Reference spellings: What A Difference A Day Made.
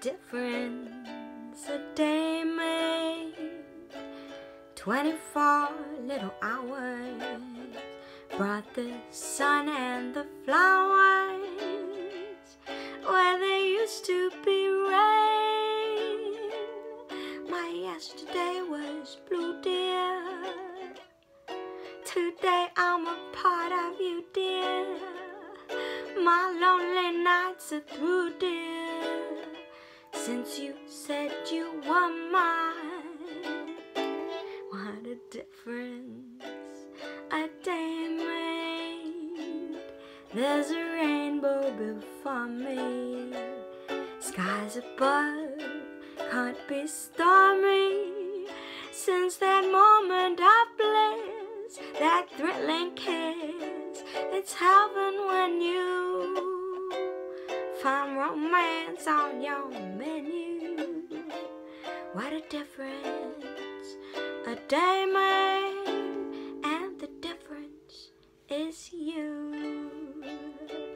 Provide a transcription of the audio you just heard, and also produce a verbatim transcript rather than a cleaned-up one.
difference a day made. Twenty-four little hours brought the sun and the flowers where there used to be rain. My yesterday was blue, dear. Today I'm a part of you, dear. My lonely nights are through, dear, since you said you were mine. What a difference a day made. There's a rainbow before me. Skies above can't be stormy since that moment of bliss. That thrilling kiss, it's heaven when you find romance on your menu. What a difference a day made, and the difference is you.